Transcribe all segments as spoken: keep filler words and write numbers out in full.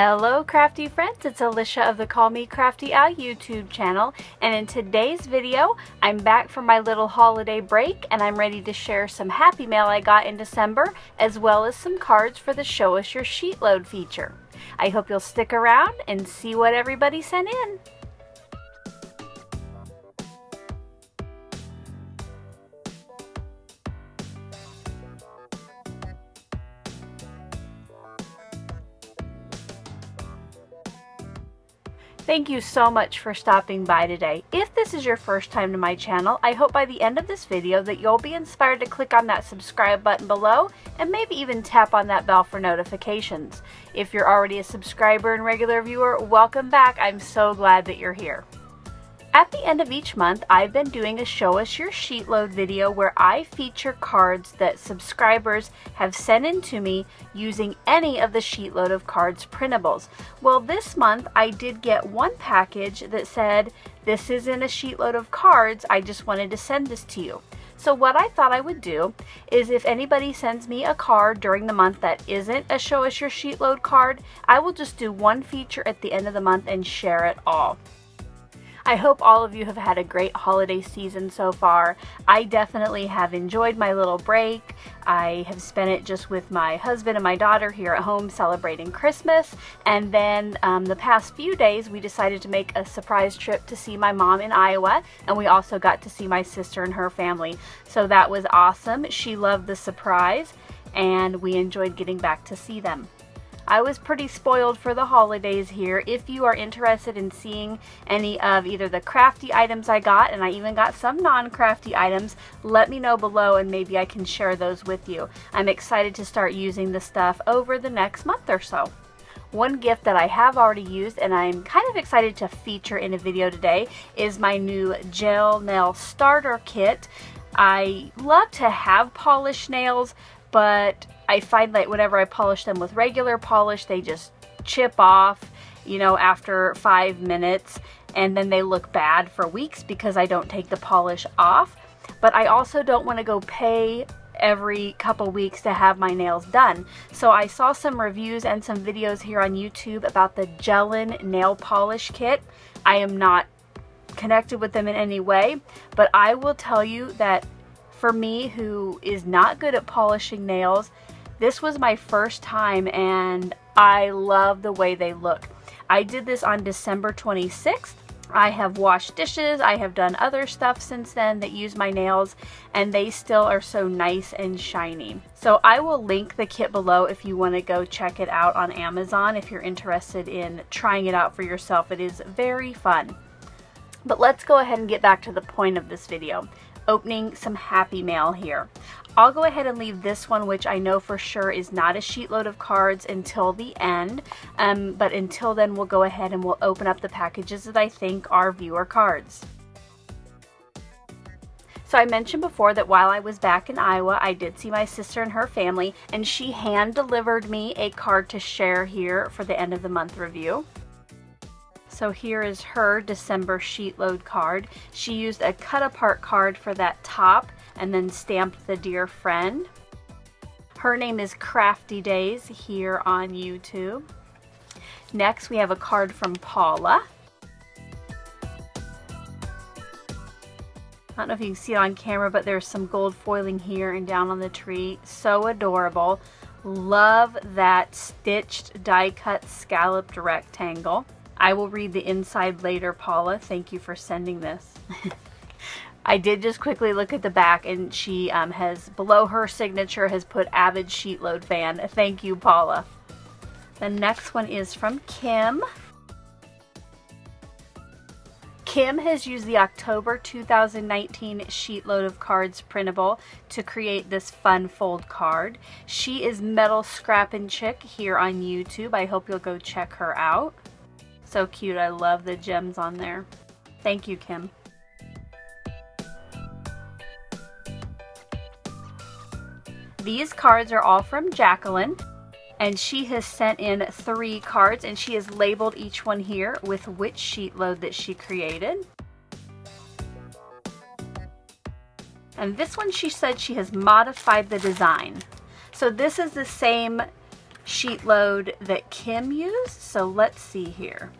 Hello crafty friends, it's Alicia of the Call Me Crafty Al YouTube channel, and in today's video I'm back from my little holiday break and I'm ready to share some happy mail I got in December, as well as some cards for the Show Us Your Sheet Load feature. I hope you'll stick around and see what everybody sent in. Thank you so much for stopping by today. If this is your first time to my channel, I hope by the end of this video that you'll be inspired to click on that subscribe button below and maybe even tap on that bell for notifications. If you're already a subscriber and regular viewer, welcome back. I'm so glad that you're here. At the end of each month, I've been doing a Show Us Your Sheet Load video where I feature cards that subscribers have sent in to me using any of the sheet load of cards printables. Well, this month I did get one package that said, "This isn't a sheet load of cards, I just wanted to send this to you." So what I thought I would do is if anybody sends me a card during the month that isn't a Show Us Your Sheet Load card, I will just do one feature at the end of the month and share it all. I hope all of you have had a great holiday season so far. I definitely have enjoyed my little break. I have spent it just with my husband and my daughter here at home celebrating Christmas. And then um, the past few days we decided to make a surprise trip to see my mom in Iowa, and we also got to see my sister and her family. So that was awesome. She loved the surprise and we enjoyed getting back to see them. I was pretty spoiled for the holidays here. If you are interested in seeing any of either the crafty items I got, and I even got some non-crafty items, let me know below and maybe I can share those with you. I'm excited to start using the stuff over the next month or so. One gift that I have already used and I'm kind of excited to feature in a video today is my new gel nail starter kit. I love to have polished nails, but I find that whenever I polish them with regular polish, they just chip off, you know, after five minutes, and then they look bad for weeks because I don't take the polish off. But I also don't want to go pay every couple weeks to have my nails done. So I saw some reviews and some videos here on YouTube about the Gellen nail polish kit. I am not connected with them in any way, but I will tell you that for me, who is not good at polishing nails, this was my first time and I love the way they look. I did this on December twenty-sixth. I have washed dishes, I have done other stuff since then that use my nails, and they still are so nice and shiny. So I will link the kit below if you want to go check it out on Amazon if you're interested in trying it out for yourself. It is very fun. But let's go ahead and get back to the point of this video. Opening some happy mail here. I'll go ahead and leave this one, which I know for sure is not a sheet load of cards, until the end, um, but until then we'll go ahead and we'll open up the packages that I think are viewer cards. So I mentioned before that while I was back in Iowa, I did see my sister and her family, and she hand delivered me a card to share here for the end of the month review. So here is her December sheet load card. She used a cut apart card for that top and then stamped the dear friend. Her name is Crafty Days here on YouTube. Next we have a card from Paula. I don't know if you can see it on camera, but there's some gold foiling here and down on the tree. So adorable. Love that stitched die cut scalloped rectangle. I will read the inside later, Paula. Thank you for sending this. I did just quickly look at the back, and she um, has, below her signature, has put avid sheetload fan. Thank you, Paula. The next one is from Kim. Kim has used the October two thousand nineteen sheetload of cards printable to create this fun fold card. She is Metal Scrap and Chick here on YouTube. I hope you'll go check her out. So cute, I love the gems on there. Thank you, Kim. These cards are all from Jacqueline, and she has sent in three cards, and she has labeled each one here with which sheet load that she created. And this one, she said she has modified the design. So this is the same sheet load that Kim used. So let's see here.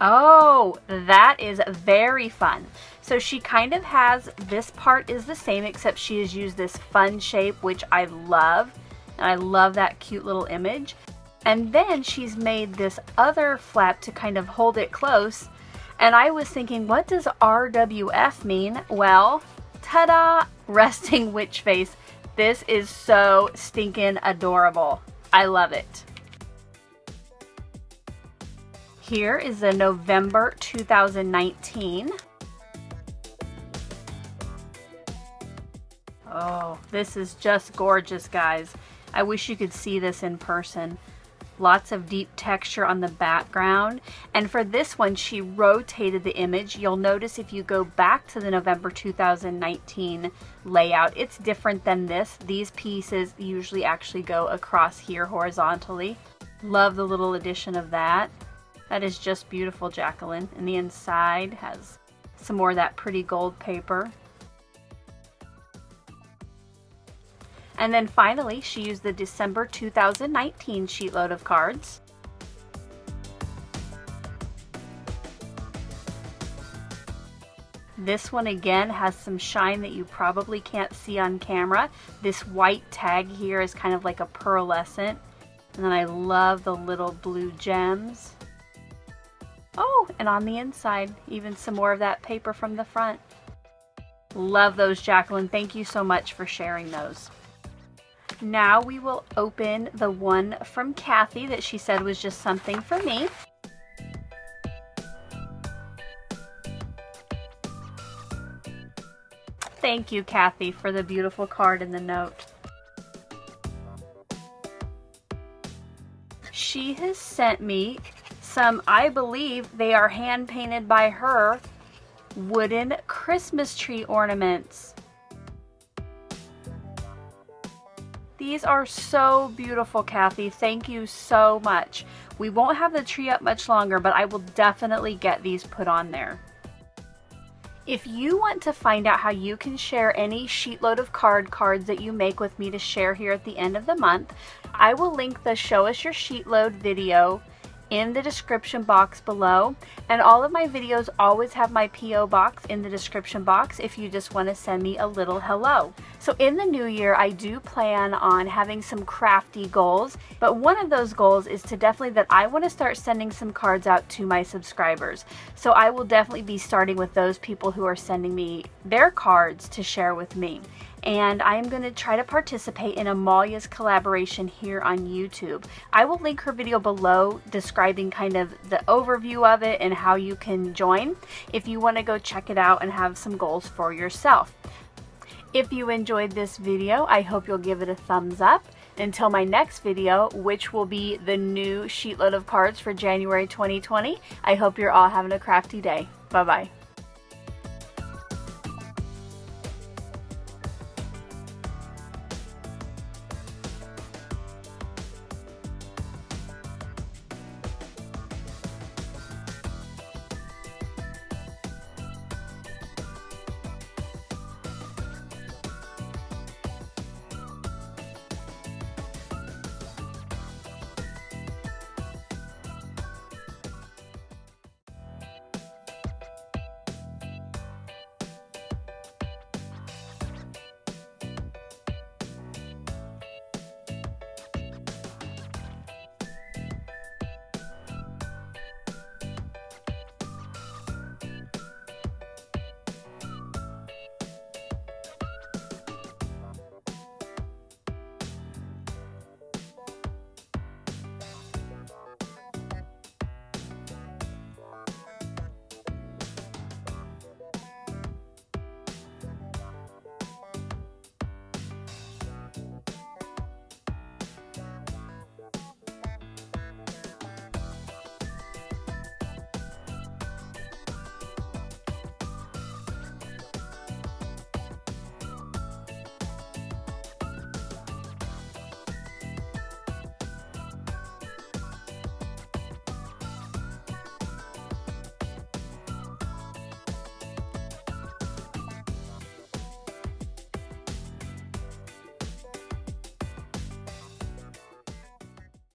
Oh, that is very fun. So she kind of has, this part is the same, except she has used this fun shape, which I love. And I love that cute little image. And then she's made this other flap to kind of hold it close. And I was thinking, what does R W F mean? Well, ta-da, resting witch face. This is so stinking adorable. I love it. Here is the November two thousand nineteen. Oh, this is just gorgeous, guys. I wish you could see this in person. Lots of deep texture on the background. And for this one, she rotated the image. You'll notice if you go back to the November two thousand nineteen layout, it's different than this. These pieces usually actually go across here horizontally. Love the little addition of that. That is just beautiful, Jacqueline. And the inside has some more of that pretty gold paper. And then finally, she used the December two thousand nineteen sheet load of cards. This one again has some shine that you probably can't see on camera. This white tag here is kind of like a pearlescent. And then I love the little blue gems. Oh, and on the inside, even some more of that paper from the front. Love those, Jacqueline. Thank you so much for sharing those. Now we will open the one from Kathy that she said was just something for me. Thank you, Kathy, for the beautiful card and the note. She has sent me some, I believe they are hand-painted by her, wooden Christmas tree ornaments. These are so beautiful, Kathy. Thank you so much. We won't have the tree up much longer, but I will definitely get these put on there. If you want to find out how you can share any sheet load of card cards that you make with me to share here at the end of the month, I will link the Show Us Your Sheet Load video in the description box below. And all of my videos always have my P O box in the description box if you just want to send me a little hello. So in the new year, I do plan on having some crafty goals, but one of those goals is to definitely that I want to start sending some cards out to my subscribers. So I will definitely be starting with those people who are sending me their cards to share with me. And I'm going to try to participate in Amalia's collaboration here on YouTube. I will link her video below describing kind of the overview of it and how you can join if you want to go check it out and have some goals for yourself. If you enjoyed this video, I hope you'll give it a thumbs up. Until my next video, which will be the new sheet load of cards for January twenty twenty, I hope you're all having a crafty day. Bye-bye.